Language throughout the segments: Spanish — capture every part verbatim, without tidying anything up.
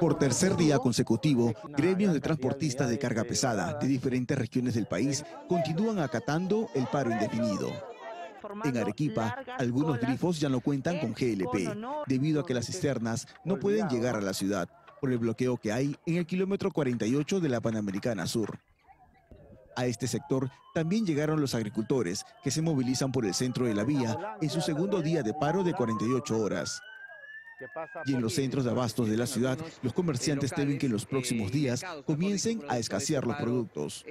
Por tercer día consecutivo, gremios de transportistas de carga pesada de diferentes regiones del país continúan acatando el paro indefinido. En Arequipa, algunos grifos ya no cuentan con G L P, debido a que las cisternas no pueden llegar a la ciudad por el bloqueo que hay en el kilómetro cuarenta y ocho de la Panamericana Sur. A este sector también llegaron los agricultores que se movilizan por el centro de la vía en su segundo día de paro de cuarenta y ocho horas. Y en los centros de abastos de la ciudad, los comerciantes temen que en los próximos días comiencen a escasear los productos.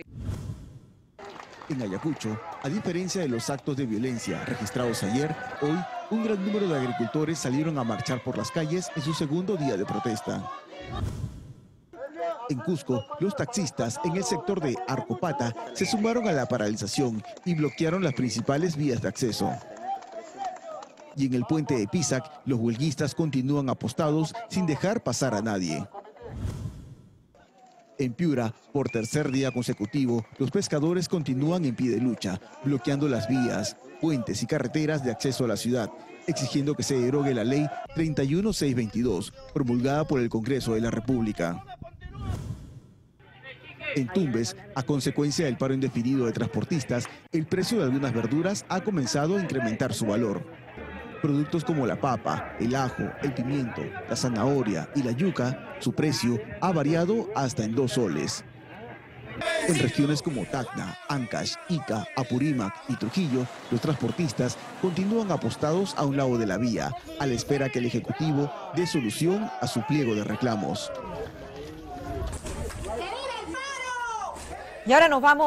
En Ayacucho, a diferencia de los actos de violencia registrados ayer, hoy un gran número de agricultores salieron a marchar por las calles en su segundo día de protesta. En Cusco, los taxistas en el sector de Arcopata se sumaron a la paralización y bloquearon las principales vías de acceso. Y en el puente de Pisac, los huelguistas continúan apostados sin dejar pasar a nadie. En Piura, por tercer día consecutivo, los pescadores continúan en pie de lucha, bloqueando las vías, puentes y carreteras de acceso a la ciudad, exigiendo que se derogue la ley treinta y uno mil seiscientos veintidós, promulgada por el Congreso de la República. En Tumbes, a consecuencia del paro indefinido de transportistas, el precio de algunas verduras ha comenzado a incrementar su valor. Productos como la papa, el ajo, el pimiento, la zanahoria y la yuca, su precio ha variado hasta en dos soles. En regiones como Tacna, Áncash, Ica, Apurímac y Trujillo, los transportistas continúan apostados a un lado de la vía, a la espera que el Ejecutivo dé solución a su pliego de reclamos. Y ahora nos vamos.